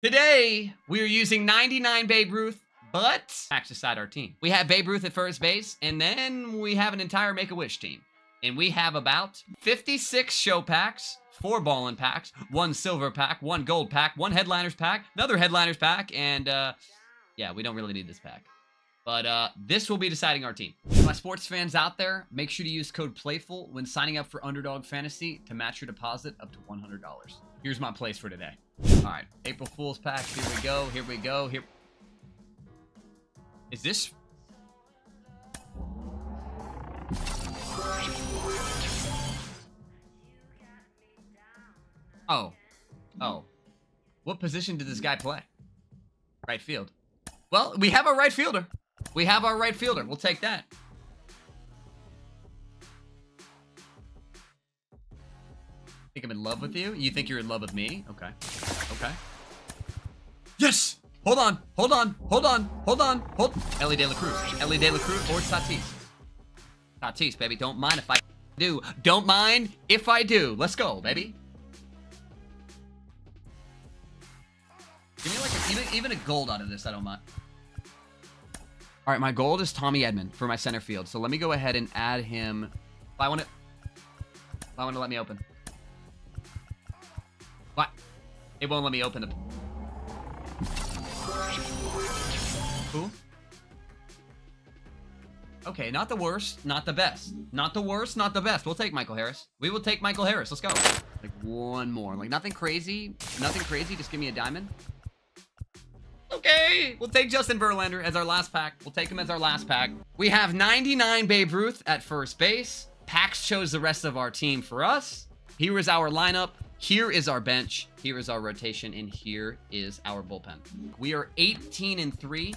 Today, we are using 99 Babe Ruth, but Max decide our team. We have Babe Ruth at first base, and then we have an entire Make-A-Wish team. And we have about 56 show packs, 4 ballin' packs, 1 silver pack, 1 gold pack, 1 headliners pack, another headliners pack, and yeah, we don't really need this pack. But this will be deciding our team. For my sports fans out there, make sure to use code PLAYFUL when signing up for Underdog Fantasy to match your deposit up to $100. Here's my place for today. All right, April Fool's pack. Here we go, here we go, here. Is this? Oh, oh. What position did this guy play? Right field. Well, we have our right fielder. We have our right fielder. We'll take that. Think I'm in love with you? You think you're in love with me? Okay. Okay. Yes! Hold on. Hold on. Hold on. Hold on. Hold. Elly De La Cruz. Elly De La Cruz or Tatis. Tatis, baby. Don't mind if I do. Don't mind if I do. Let's go, baby. Give me like even a gold out of this. I don't mind. All right, my gold is Tommy Edman for my center field. So let me go ahead and add him. If I want to, let me open. What? It won't let me open the. Who? Okay, not the worst, not the best. Not the worst, not the best. We'll take Michael Harris. We will take Michael Harris. Let's go. Like one more. Like nothing crazy. Nothing crazy. Just give me a diamond. Okay, we'll take Justin Verlander as our last pack. We'll take him as our last pack. We have 99 Babe Ruth at first base. Pax chose the rest of our team for us. Here is our lineup. Here is our bench. Here is our rotation. And here is our bullpen. We are 18-3,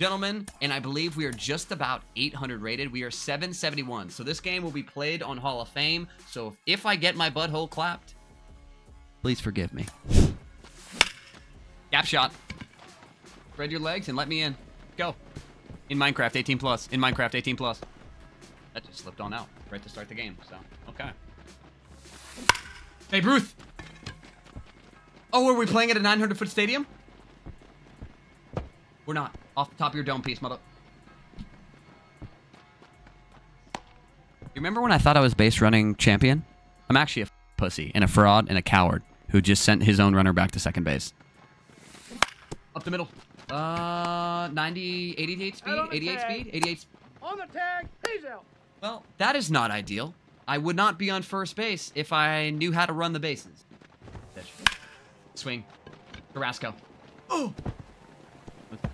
gentlemen. And I believe we are just about 800 rated. We are 771. So this game will be played on Hall of Fame. So if I get my butthole clapped, please forgive me. Gap shot. Spread your legs and let me in. Go. In Minecraft 18 plus. In Minecraft 18 plus. That just slipped on out right to start the game. So, okay. Hey, Ruth. Oh, are we playing at a 900-foot stadium? We're not. Off the top of your dome piece, mother. You remember when I thought I was base running champion? I'm actually a pussy and a fraud and a coward who just sent his own runner back to second base. Up the middle. 90, 88 speed, 88 speed, 88 speed. On the tag, he's out. Well, that is not ideal. I would not be on first base if I knew how to run the bases. Swing. Carrasco. Oh!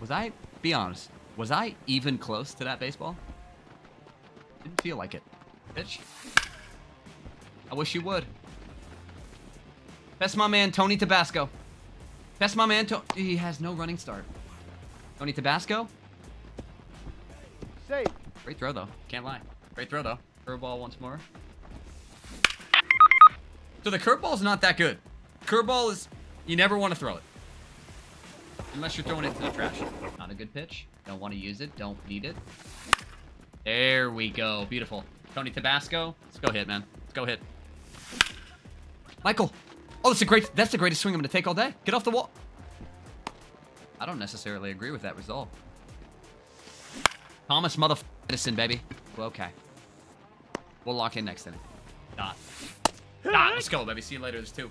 Was I, be honest, was I even close to that baseball? Didn't feel like it. Bitch. I wish you would. That's my man, Tony Tabasco. That's my man, he has no running start. Tony Tabasco. Safe. Great throw, though. Can't lie. Great throw, though. Curveball once more. So the curveball's not that good. Curveball is, you never want to throw it. Unless you're throwing it to the trash. Not a good pitch. Don't want to use it. Don't need it. There we go. Beautiful. Tony Tabasco. Let's go hit, man. Let's go hit. Michael. Oh, that's the greatest swing I'm going to take all day. Get off the wall. I don't necessarily agree with that result. Thomas motherf***ing Edison, baby. Well, okay. We'll lock in next inning. Dot. Dot. Let's go, baby. See you later. There's two.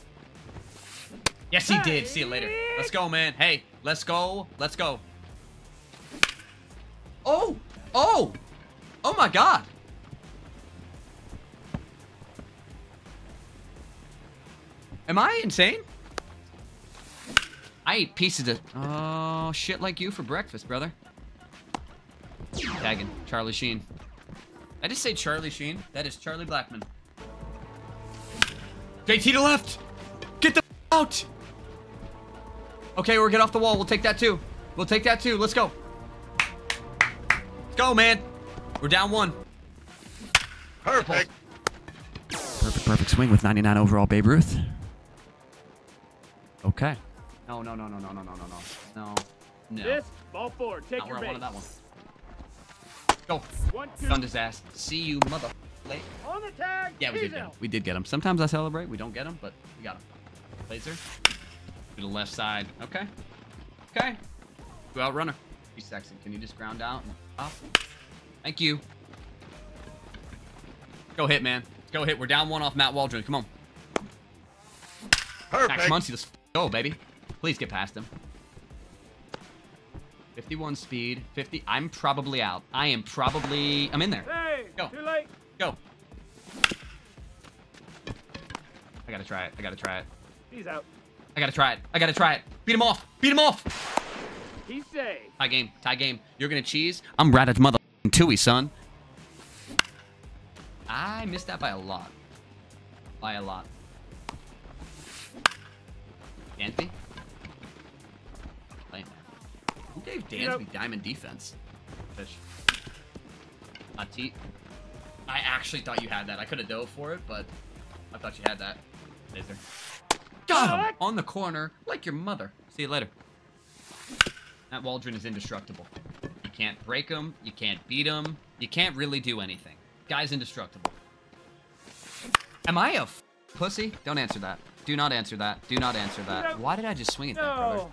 Yes, he did. See you later. Let's go, man. Hey, let's go. Let's go. Oh. Oh. Oh, my God. Am I insane? I ate pieces of oh shit like you for breakfast, brother. Tagging Charlie Sheen. I just say Charlie Sheen. That is Charlie Blackmon. JT to left. Get the out. Okay, or get off the wall. We'll take that too. We'll take that too. Let's go. Let's go, man. We're down one. Perfect. Perfect. Perfect swing with 99 overall Babe Ruth. Okay. No, no, no, no, no, no, no, no, no. No. This ball forward. Take your base. That one. Go. One, two. Thunder's ass. See you, mother. Late. On the tag. Yeah, we did get him. We did get him. Sometimes I celebrate. We don't get him, but we got him. Laser. to the left side. Okay. Okay. Two out runner. He's Sexton. Can you just ground out? Up. Thank you. Go hit, man. Go hit. We're down one off Matt Waldron. Come on. Perfect. Max Muncy, let's go, baby. Please get past him. 51 speed. 50. I'm probably out. I am probably... I'm in there. Hey, go. Too late. Go. I gotta try it. I gotta try it. He's out. I gotta try it. I gotta try it. Beat him off. Beat him off. He's safe. Tie game. Tie game. You're gonna cheese. I'm ratted motherfucking Tooie, son. I missed that by a lot. By a lot. Dansby? Who gave Dansby diamond defense? Fish. Tatis. I actually thought you had that. I could have dove for it, but I thought you had that. Laser. Got him! On the corner, like your mother. See you later. That Waldron is indestructible. You can't break him. You can't beat him. You can't really do anything. Guy's indestructible. Am I a pussy? Don't answer that. Do not answer that. Do not answer that. Why did I just swing at that, brother?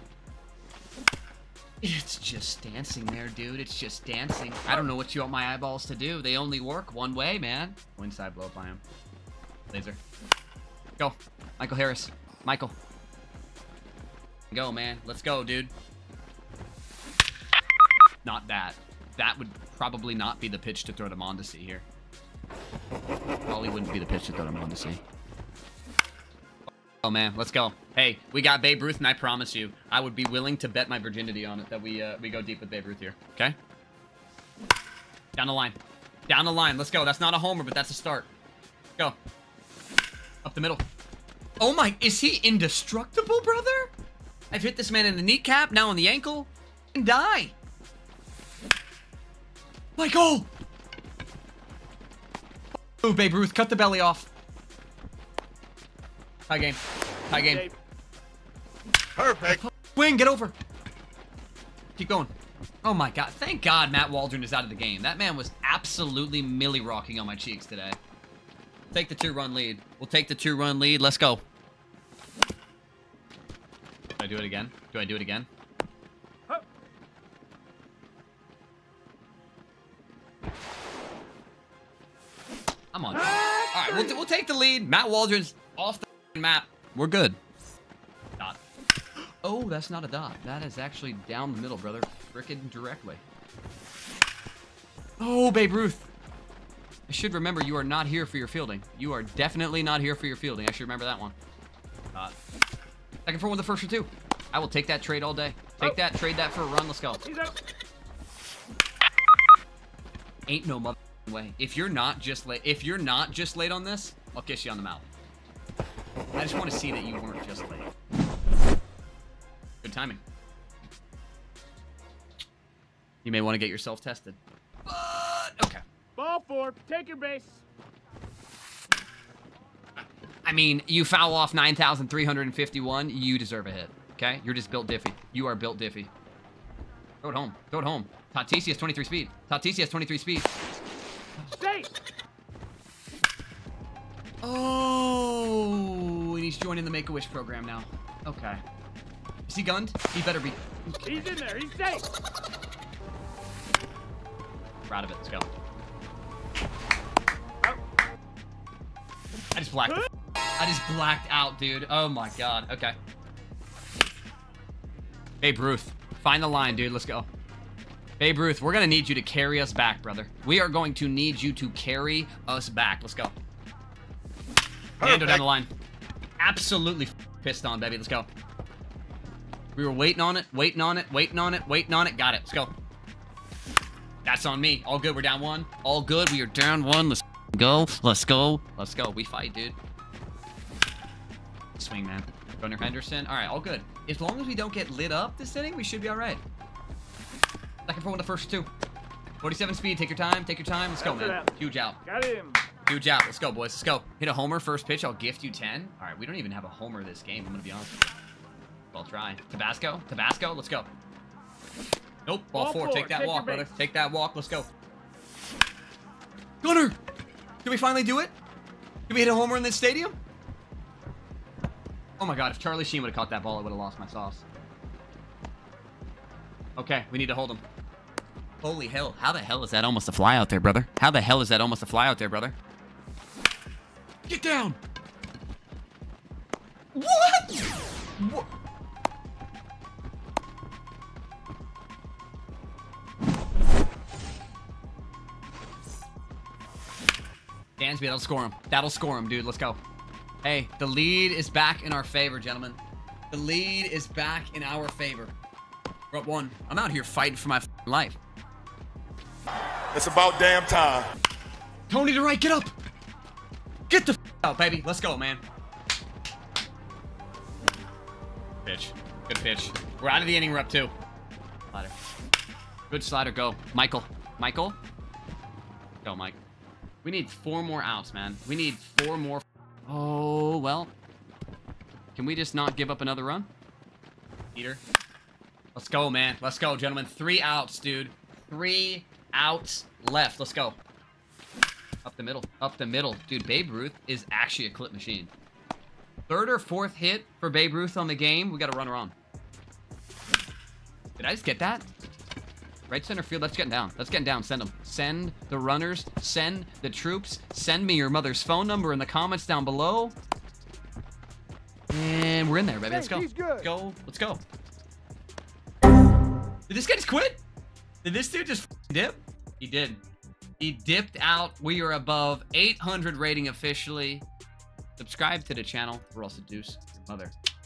It's just dancing there, dude. It's just dancing. I don't know what you want my eyeballs to do. They only work one way, man. Inside blow up by him. Laser. Go. Michael Harris. Michael. Go, man. Let's go, dude. Not that. That would probably not be the pitch to throw to Mondesi here. Probably wouldn't be the pitch to throw to Mondesi. Oh man, let's go. Hey, we got Babe Ruth, and I promise you, I would be willing to bet my virginity on it that we go deep with Babe Ruth here. Okay? Down the line. Down the line. Let's go. That's not a homer, but that's a start. Go. Up the middle. Oh my, is he indestructible, brother? I've hit this man in the kneecap, now in the ankle. And die. Michael! Oh, Babe Ruth, cut the belly off. High game. High game. Perfect. Wing, get over. Keep going. Oh my god. Thank god Matt Waldron is out of the game. That man was absolutely milli-rocking on my cheeks today. Take the 2-run lead. We'll take the 2-run lead. Let's go. Do I do it again? Do I do it again? Huh. I'm on. Alright, we'll take the lead. Matt Waldron's off the map. We're good. Dot. Oh, that's not a dot. That is actually down the middle, brother. Frickin' directly. Oh, Babe Ruth. I should remember you are not here for your fielding. You are definitely not here for your fielding. I should remember that one. Dot. Second for one, the first for two. I will take that trade all day. Take that, trade that for a run. Let's go. Ain't no mother way. If you're not just late on this, I'll kiss you on the mouth. I just want to see that you weren't just late. Good timing. You may want to get yourself tested. But, okay. Ball four. Take your base. I mean, you foul off 9,351. You deserve a hit. Okay? You're just built diffy. You are built diffy. Throw it home. Throw it home. Tatis has 23 speed. Tatis has 23 speed. Stay. Oh. He's joining the Make-A-Wish program now. Okay. Is he gunned? He better be. He's in there. He's safe. We're out of it. Let's go. Oh. I just blacked. I just blacked out, dude. Oh my god. Okay. Babe Ruth, find the line, dude. Let's go. Babe Ruth, we're gonna need you to carry us back, brother. We are going to need you to carry us back. Let's go. Handle down the line. Absolutely pissed on, baby. Let's go. We were waiting on it, waiting on it, waiting on it, waiting on it. Got it. Let's go. That's on me. All good. We're down one. All good. We are down one. Let's go. Let's go. Let's go. We fight, dude. Swing, man. Gunnar Henderson. All right. All good. As long as we don't get lit up this inning, we should be all right. Second for one, the first two. 47 speed. Take your time. Take your time. Let's go, man. Huge out. Got him. Huge out. Let's go, boys. Let's go. Hit a homer. First pitch. I'll gift you 10. All right. We don't even have a homer this game. I'm going to be honest with you. Well, try. Tabasco. Tabasco. Let's go. Nope. Ball four. Take that walk, brother. Take that walk. Let's go. Gunnar! Did we finally do it? Did we hit a homer in this stadium? Oh my God, if Charlie Sheen would have caught that ball, I would have lost my sauce. Okay, we need to hold him. Holy hell, how the hell is that almost a fly out there, brother? How the hell is that almost a fly out there, brother? Get down! What? What? Dansby, that'll score him. That'll score him, dude. Let's go. Hey, the lead is back in our favor, gentlemen. The lead is back in our favor. We're up one. I'm out here fighting for my life. It's about damn time. Tony to right, get up. Get the out, baby. Let's go, man. Pitch. Good pitch. We're out of the inning. We're up two. Slider. Good slider. Go, Michael. Michael. Go, Mike. We need 4 more outs, man. We need 4 more. Oh, well. Can we just not give up another run? Peter. Let's go, man. Let's go, gentlemen. 3 outs, dude. 3 outs left. Let's go. Up the middle. Up the middle. Dude, Babe Ruth is actually a clip machine. 3rd or 4th hit for Babe Ruth on the game. We got a runner on. Did I just get that? Right center field, that's getting down. That's getting down. Send them. Send the runners. Send the troops. Send me your mother's phone number in the comments down below. And we're in there, baby. Let's go. Let's go. Let's go. Did this guy just quit? Did this dude just dip? He did. He dipped out. We are above 800 rating officially. Subscribe to the channel or else a deuce mother.